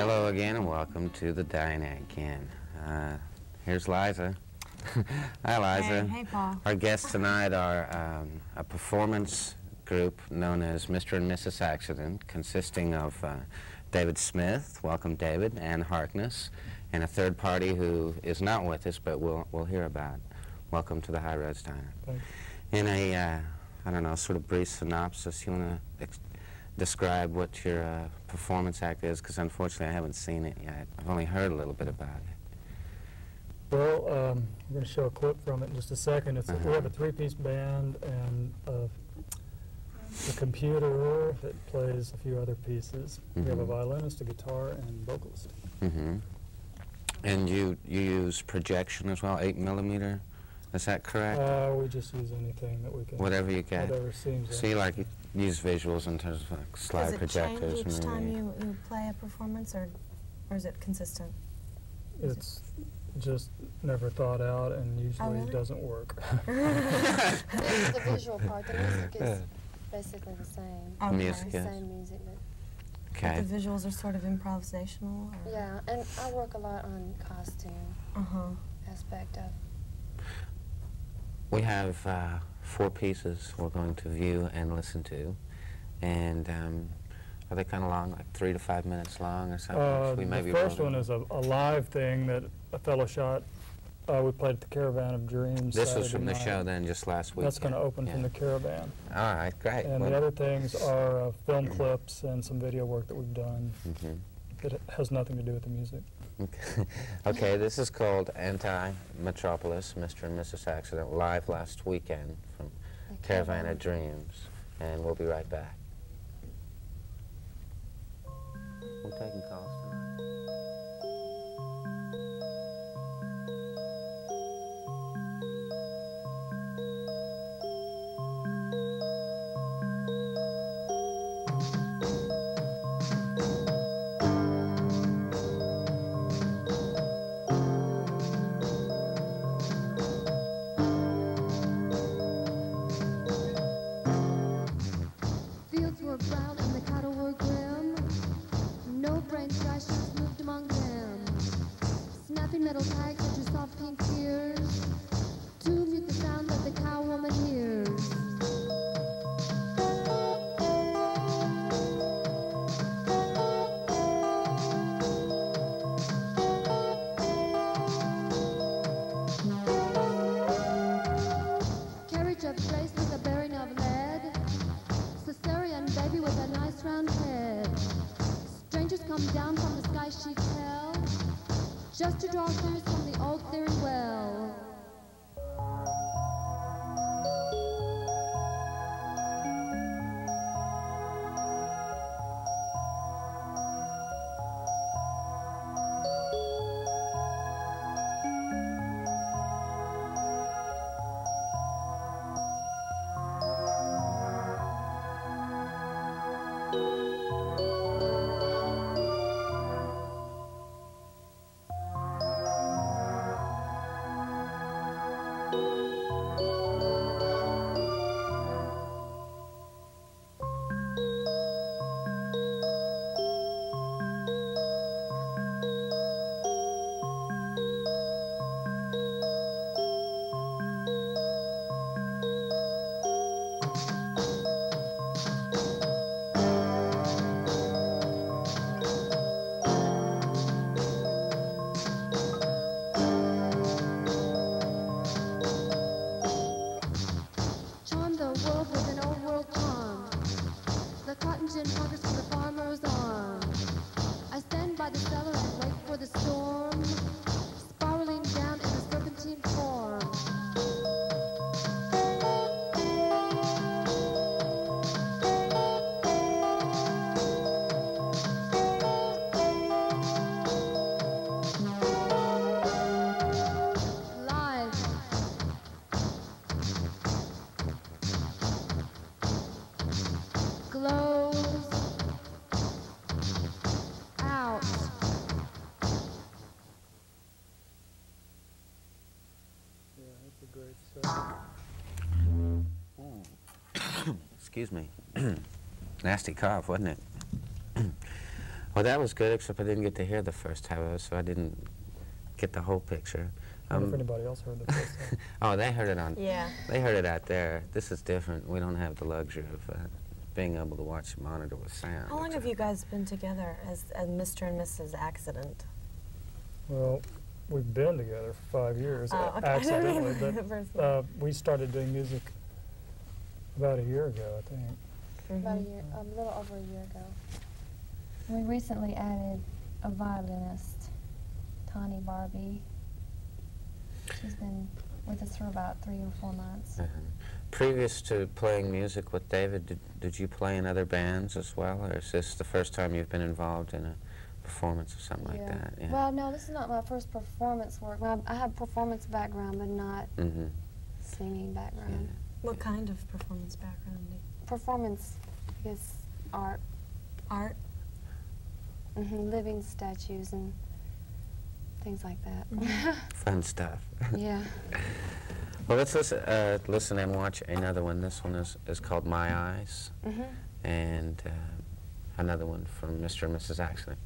Hello again and welcome to the diner again. Here's Liza. Hi, Liza. Hey, Paul. Our guests tonight are a performance group known as Mr. and Mrs. Accident, consisting of David Smith, welcome David, Ann Harkness, and a third party who is not with us but we'll hear about. Welcome to the High Roads Diner. Thanks. In a, I don't know, sort of brief synopsis, you want to describe what your performance act is, because unfortunately I haven't seen it yet. I've only heard a little bit about it. Well, we're going to show a clip from it in just a second. It's we have a three-piece band and a computer that plays a few other pieces. We have a violinist, a guitar, and vocalist. And you use projection as well, 8mm? Is that correct? We just use anything that we can. Whatever you get. Whatever seems. So you like use visuals in terms of like slide projectors. Does it change each time you play a performance, or is it consistent? It's just never thought out, and usually it doesn't work. It's the visual part. The music is basically the same. Okay. Music, yes. Same music. Okay. The visuals are sort of improvisational. Or? Yeah, and I work a lot on costume aspect of. We have four pieces we're going to view and listen to, and are they kind of long, like 3 to 5 minutes long or something? The first one is a live thing that a fellow shot. We played at the Caravan of Dreams. This was from the show then, just last week. That's going to open from the Caravan. All right, great. And the other things are film clips and some video work that we've done. It has nothing to do with the music. Okay, this is called Anti Metropolis, Mr. and Mrs. Accident, live last weekend from Caravan of Dreams, and we'll be right back. We're taking calls tonight. Just to draw clues from the old theory well. Excuse me. Nasty cough, wasn't it? Well, that was good, except I didn't get to hear the first time, so I didn't get the whole picture. I wonder if anybody else heard the first time. Oh, they heard it on. Yeah. They heard it out there. This is different. We don't have the luxury of being able to watch the monitor with sound. How long have you guys been together as Mr. and Mrs. Accident? Well, we've been together for 5 years, accidentally. But, we started doing music about a year ago, I think. Mm-hmm. About a year, a little over a year ago. We recently added a violinist, Tahnee Barbee. She's been with us for about 3 or 4 months. Uh-huh. Previous to playing music with David, did you play in other bands as well, or is this the first time you've been involved in a performance or something like that? Yeah. Well, no, this is not my first performance work. I have performance background, but not singing background. Yeah. What kind of performance background? Performance is art. Art? Mm-hmm, living statues and things like that. Fun stuff. Yeah. Well, let's listen and watch another one. This one is called My Eyes, and another one from Mr. and Mrs. Accident.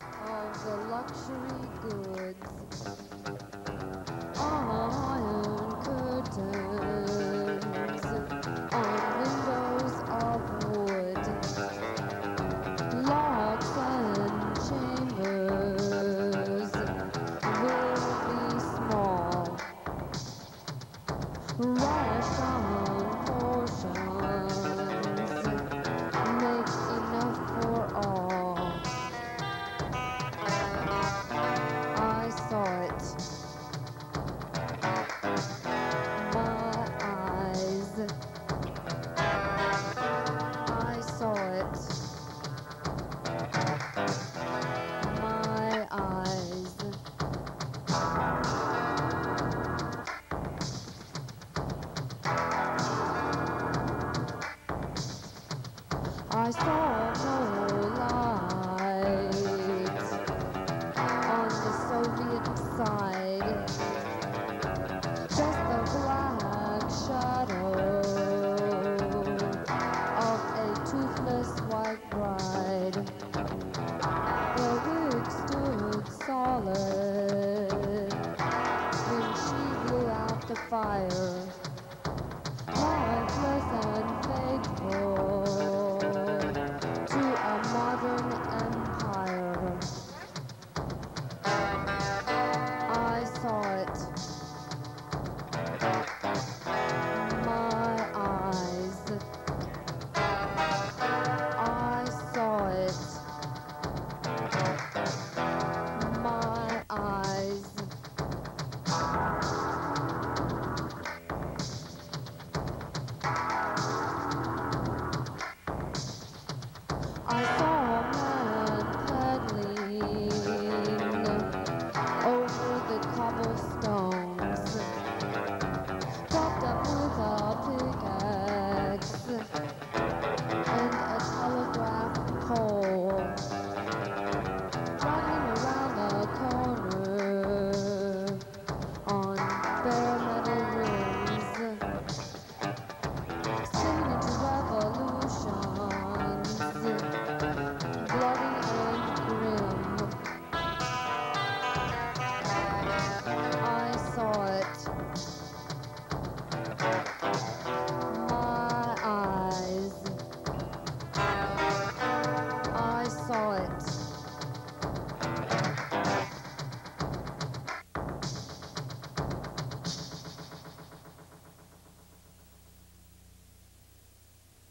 Of the luxury goods on curtains.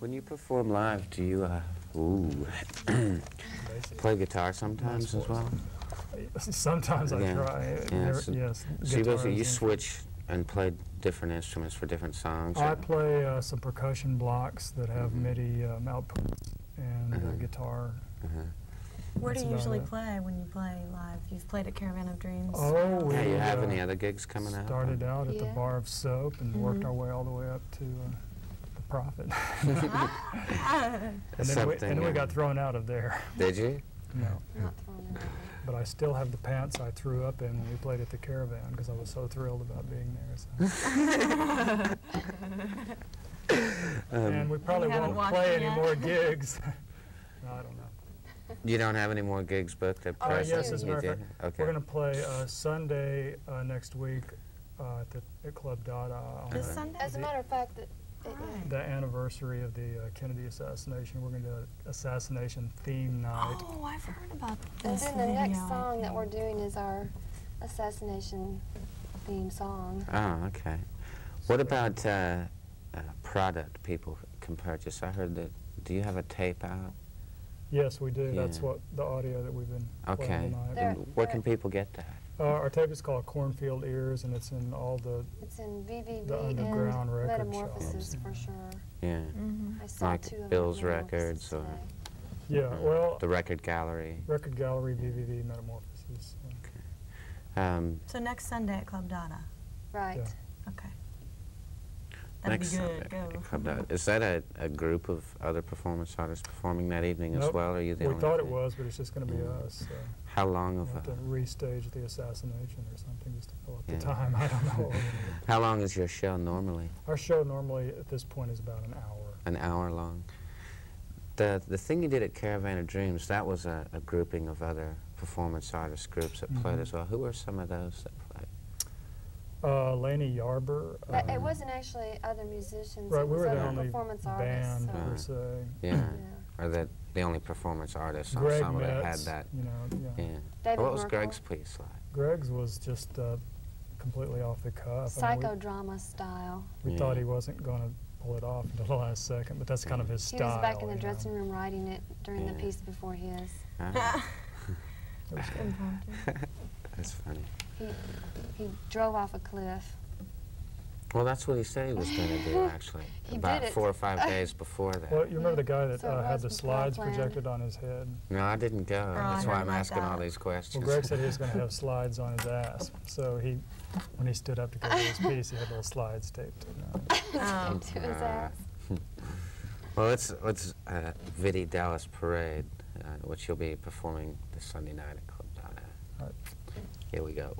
When you perform live, do you play guitar sometimes as well? Sometimes I try. Yeah, so you switch and play different instruments for different songs? I play some percussion blocks that have MIDI outputs and guitar. Where do you usually play when you play live? You've played at Caravan of Dreams. Oh, yeah. You have any other gigs coming up? Started out at the Bar of Soap and worked our way all the way up to... profit. And then we got thrown out of there. Did you? No. Not thrown in. But I still have the pants I threw up in when we played at the Caravan because I was so thrilled about being there. So. And we probably won't play any more gigs. No, I don't know. You don't have any more gigs booked at present? Yes, as a matter of fact. Okay. We're going to play Sunday next week at Club Dada. This Sunday? As a matter of fact, the anniversary of the Kennedy assassination. We're going to do an assassination-themed night. Oh, I've heard about this. And then the next song that we're doing is our assassination-themed song. Oh, okay. What about product people can purchase? I heard that, do you have a tape out? Yes, we do. Yeah. That's what the audio that we've been playing tonight. Where can people get that? Our tape is called Cornfield Ears, and it's in all the VVV the underground and record Metamorphosis shops. For sure. Yeah, I saw like two Bill's Records or well, the Record Gallery. Record Gallery, VVV, Metamorphosis. Okay. So next Sunday at Club Dada. Right. Yeah. Okay. That'd next be good. Sunday at Club Dada. Is that a group of other performance artists performing that evening as well? Or are you the only? We thought it was, but it's just going to be us. So. How long of a... restage the assassination or something just to fill up the time. I don't know. How long is your show normally? Our show normally at this point is about an hour. An hour long. The thing you did at Caravan of Dreams, that was a grouping of other performance artist groups that played as well. Who were some of those that played? Lanny Yarber. But it wasn't actually other musicians. Right, we were the only performance band per se. Or that the only performance artist on some of it had that. You know, what was Greg's piece like? Greg's was just completely off the cuff. Psychodrama style. We thought he wasn't going to pull it off until the last second, but that's kind of his style. He was back in the dressing room writing it during the piece before his. That's funny. He drove off a cliff. Well, that's what he said he was going to do, actually, about 4 or 5 days before that. Well, you remember the guy that had the slides projected on his head? No, I didn't go. That's why I'm asking all these questions. Well, Greg said he was going to have slides on his ass. So he, when he stood up to go to his piece, he had little slides taped to his ass. Well, it's Vitti Dallas Parade, which you'll be performing this Sunday night at Club Dada. All right. Here we go.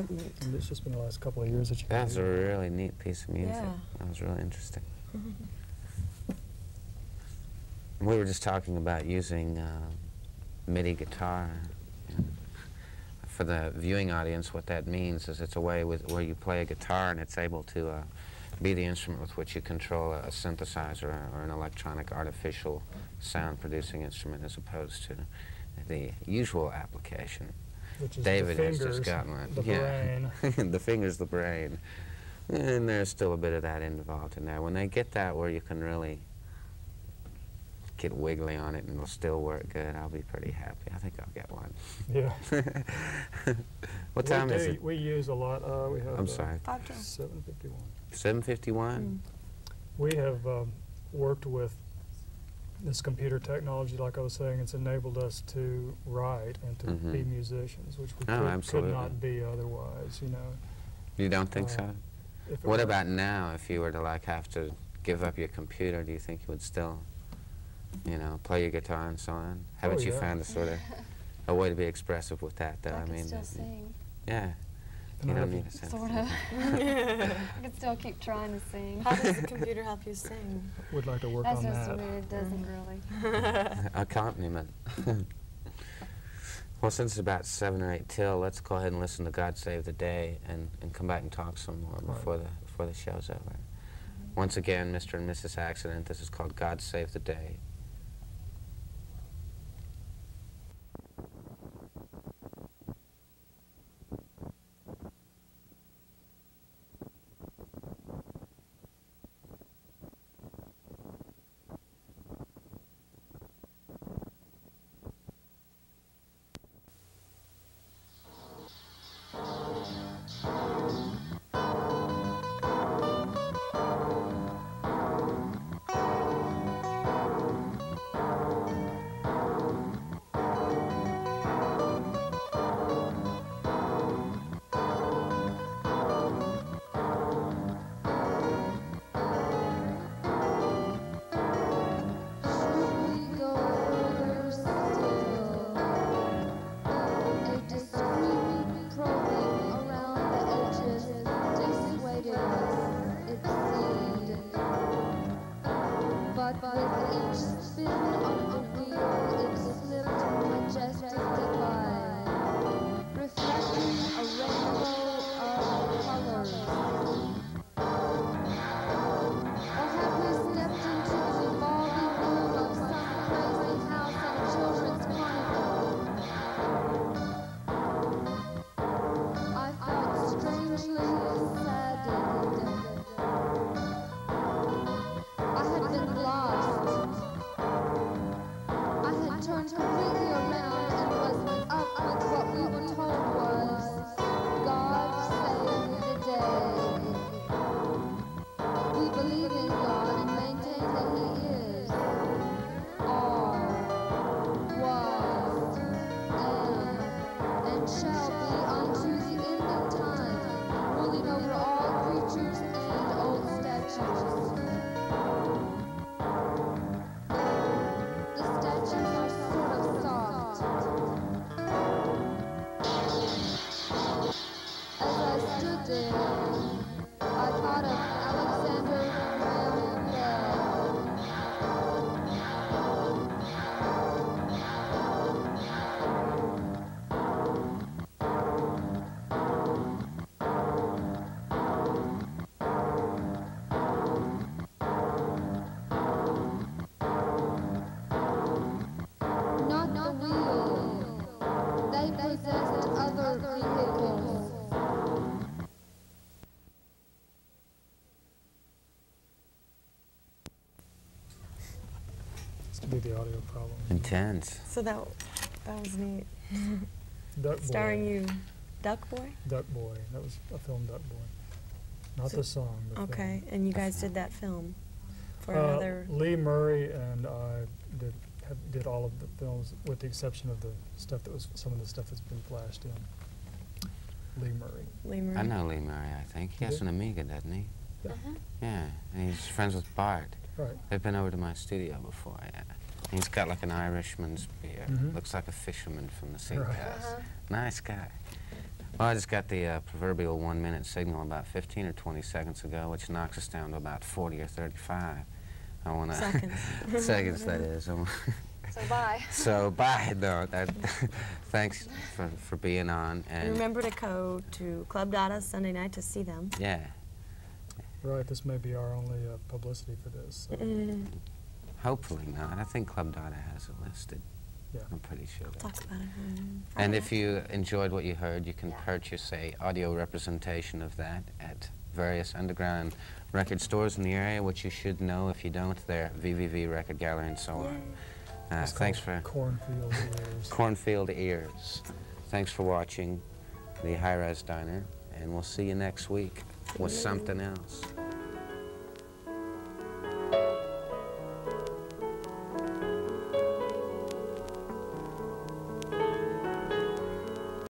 equipment. And it's just been the last couple of years that you. That's a really neat piece of music. Yeah. That was really interesting. We were just talking about using MIDI guitar. And for the viewing audience, what that means is it's a way where you play a guitar and it's able to be the instrument with which you control a synthesizer or an electronic artificial sound-producing instrument, as opposed to the usual application. Which is David the fingers, has just gotten one. The brain. The fingers, the brain. And there's still a bit of that involved in there. When they get that where you can really get wiggly on it and it'll still work good, I'll be pretty happy. I think I'll get one. Yeah. What time is it? We use a lot. We have. I'm sorry. 7:51. 7:51. We have worked with this computer technology, like I was saying. It's enabled us to write and to be musicians, which we could not be otherwise. You know. You don't think so? What about now? If you were to like have to give up your computer, do you think you would still, you know, play your guitar and so on? Haven't you found a sort of a way to be expressive with that, though? I mean, still sing. Yeah. You don't need to sing. Sort of. I can still keep trying to sing. How does the computer help you sing? Would like to work on that. That's just weird. It doesn't really. Accompaniment. Well, since it's about 7 or 8 till, let's go ahead and listen to God Save the Day and come back and talk some more before the show's over. Once again, Mr. and Mrs. Accident. This is called God Save the Day. The audio problem. Intense. So that was neat. Duck Boy. Starring you. Duck Boy? Duck Boy. That was a film, Duck Boy. Not the song. The okay, film. And you guys did that film for another. Lee Murray and I did all of the films with the exception of the stuff that was some of the stuff that's been flashed in. Lee Murray. Lee Murray. I know Lee Murray. I think he has an Amiga, doesn't he? Yeah. Yeah, and he's friends with Bart. Right. They've been over to my studio before. Yeah. He's got like an Irishman's beard. Looks like a fisherman from the sea. Right. Nice guy. Well, I just got the proverbial one-minute signal about 15 or 20 seconds ago, which knocks us down to about 40 or 35. I want to seconds. Seconds, that is. So bye. So bye. No, that, thanks for being on. And remember to go to Club Dada Sunday night to see them. Yeah. Right. This may be our only publicity for this. So. Hopefully not. I think Club Dada has it listed. Yeah. I'm pretty sure. We'll talk about it. And if you enjoyed what you heard, you can purchase a audio representation of that at various underground record stores in the area, which you should know if you don't. They're VVV, Record Gallery, and so on. Thanks for Cornfield Ears. Cornfield Ears. Thanks for watching the Hi-Res Diner, and we'll see you next week with something else.